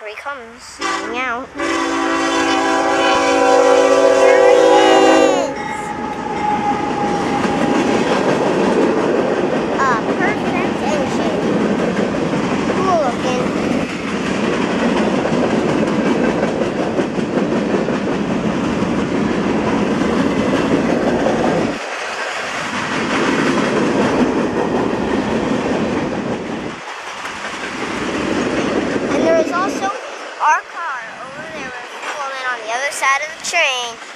Here he comes, coming out. Our car over there was pulling on the other side of the train.